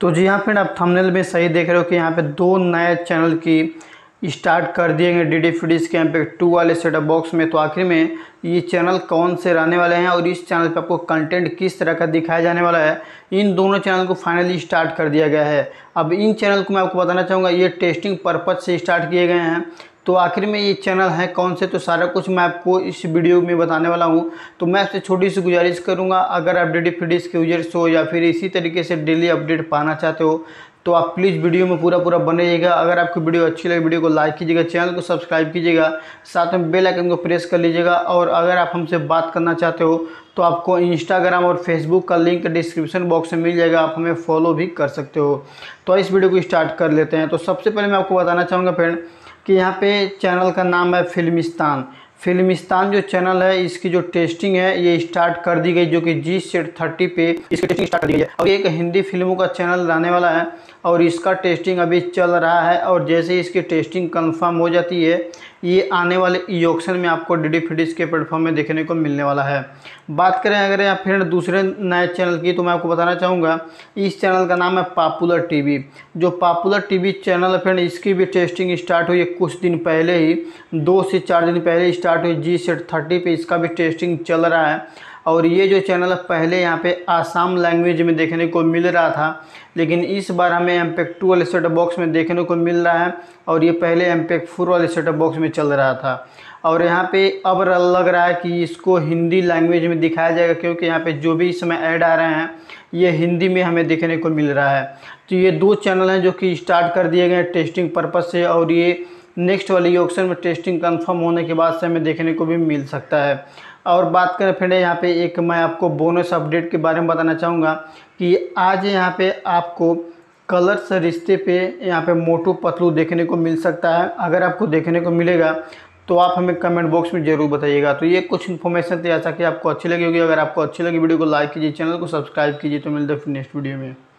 तो जी हाँ फ्रेंड, आप थंबनेल में सही देख रहे हो कि यहाँ पे दो नए चैनल की स्टार्ट कर दिए गए डीडी फ्री डिश के MPEG-2 वाले सेटअप बॉक्स में। तो आखिर में ये चैनल कौन से रहने वाले हैं और इस चैनल पे आपको कंटेंट किस तरह का दिखाया जाने वाला है, इन दोनों चैनल को फाइनली स्टार्ट कर दिया गया है। अब इन चैनल को मैं आपको बताना चाहूँगा ये टेस्टिंग पर्पज़ से स्टार्ट किए गए हैं। तो आखिर में ये चैनल है कौन से, तो सारा कुछ मैं आपको इस वीडियो में बताने वाला हूँ। तो मैं आपसे छोटी सी गुजारिश करूँगा, अगर आप डीडी फ्री डिश के यूजर्स हो या फिर इसी तरीके से डेली अपडेट पाना चाहते हो तो आप प्लीज़ वीडियो में पूरा बने रहिएगा। अगर आपकी वीडियो अच्छी लगे वीडियो को लाइक कीजिएगा, चैनल को सब्सक्राइब कीजिएगा, साथ में बेल आइकन को प्रेस कर लीजिएगा। और अगर आप हमसे बात करना चाहते हो तो आपको इंस्टाग्राम और फेसबुक का लिंक डिस्क्रिप्शन बॉक्स में मिल जाएगा, आप हमें फॉलो भी कर सकते हो। तो इस वीडियो को स्टार्ट कर लेते हैं। तो सबसे पहले मैं आपको बताना चाहूँगा फ्रेंड कि यहाँ पे चैनल का नाम है फिल्मिस्तान। फिल्मिस्तान जो चैनल है इसकी जो टेस्टिंग है ये स्टार्ट कर दी गई, जो कि GCD 30 पे इसकी टेस्टिंग स्टार्ट कर दी गई है। और एक हिंदी फिल्मों का चैनल रहने वाला है और इसका टेस्टिंग अभी चल रहा है, और जैसे ही इसकी टेस्टिंग कंफर्म हो जाती है ये आने वाले ऑक्शन में आपको डीडी फ्री डिश के प्लेटफॉर्म में देखने को मिलने वाला है। बात करें अगर यहाँ फिर दूसरे नए चैनल की, तो मैं आपको बताना चाहूँगा इस चैनल का नाम है पॉपुलर टीवी। जो पॉपुलर टीवी चैनल है फ्रेंड इसकी भी टेस्टिंग स्टार्ट हुई है कुछ दिन पहले ही, 2 से 4 दिन पहले स्टार्ट हुई। GCD 30 पे इसका भी टेस्टिंग चल रहा है। और ये जो चैनल पहले यहाँ पे आसाम लैंग्वेज में देखने को मिल रहा था, लेकिन इस बार हमें MPEG-2 वाले सेटअप बॉक्स में देखने को मिल रहा है, और ये पहले MPEG-4 वाले सेटअप बॉक्स में चल रहा था। और यहाँ पे अब लग रहा है कि इसको हिंदी लैंग्वेज में दिखाया जाएगा, क्योंकि यहाँ पे जो भी इस समय ऐड आ रहे हैं ये हिंदी में हमें देखने को मिल रहा है। तो ये दो चैनल हैं जो कि स्टार्ट कर दिए गए टेस्टिंग पर्पज़ से, और ये नेक्स्ट वाली ऑक्शन में टेस्टिंग कन्फर्म होने के बाद से हमें देखने को भी मिल सकता है। और बात करें फ्रेंड यहाँ पे एक मैं आपको बोनस अपडेट के बारे में बताना चाहूँगा कि आज यहाँ पे आपको कलर्स रिश्ते पे यहाँ पे मोटू पतलू देखने को मिल सकता है। अगर आपको देखने को मिलेगा तो आप हमें कमेंट बॉक्स में जरूर बताइएगा। तो ये कुछ इन्फॉर्मेशन थी, ऐसा कि आपको अच्छी लगी होगी। अगर आपको अच्छी लगी वीडियो को लाइक कीजिए, चैनल को सब्सक्राइब कीजिए। तो मिलते हैं नेक्स्ट वीडियो में।